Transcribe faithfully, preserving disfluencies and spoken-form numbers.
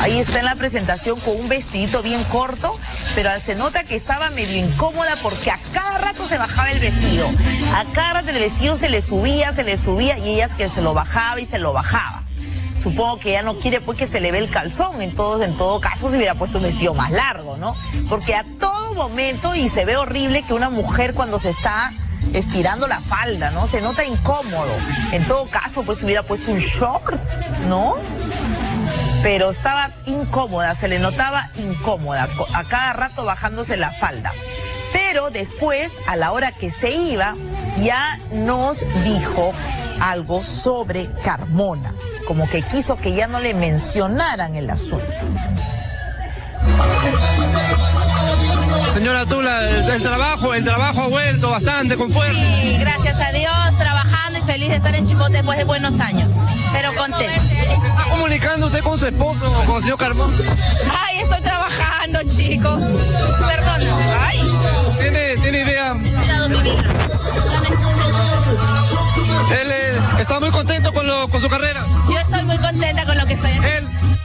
Ahí está en la presentación con un vestidito bien corto, pero se nota que estaba medio incómoda porque a cada rato se bajaba el vestido. A cada rato el vestido se le subía, se le subía y ellas que se lo bajaba y se lo bajaba. Supongo que ella no quiere pues que se le ve el calzón, en todo, en todo caso se hubiera puesto un vestido más largo, ¿no? Porque a todo momento, y se ve horrible que una mujer cuando se está estirando la falda, ¿no? Se nota incómodo. En todo caso, pues se hubiera puesto un short, ¿no? Pero estaba incómoda, se le notaba incómoda, a cada rato bajándose la falda. Pero después, a la hora que se iba, ya nos dijo algo sobre Carmona, como que quiso que ya no le mencionaran el asunto. Señora Tula, el, el trabajo, el trabajo ha vuelto bastante con fuerza. Sí, gracias a Dios, trabajando y feliz de estar en Chimbote después de buenos años, pero contenta. ¿Está comunicándose con su esposo o con el señor Carmona? Ay, estoy trabajando, chicos. Perdón. Ay. ¿Tiene, tiene idea? Él eh, está muy contento con, lo, con su carrera. Yo estoy muy contenta con lo que estoy haciendo. Él...